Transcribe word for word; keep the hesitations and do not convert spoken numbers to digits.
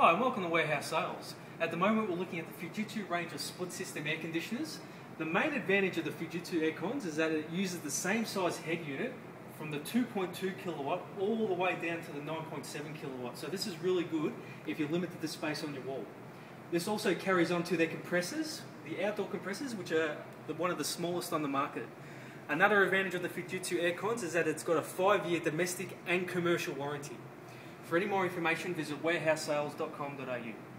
Hi and welcome to Warehouse Sales. At the moment we're looking at the Fujitsu range of split system air conditioners. The main advantage of the Fujitsu air cons is that it uses the same size head unit from the two point two kilowatt all the way down to the nine point seven kilowatt. So this is really good if you're limited to space on your wall. This also carries on to their compressors, the outdoor compressors, which are the, one of the smallest on the market. Another advantage of the Fujitsu air cons is that it's got a five year domestic and commercial warranty. For any more information, visit warehouse sales dot com dot A U.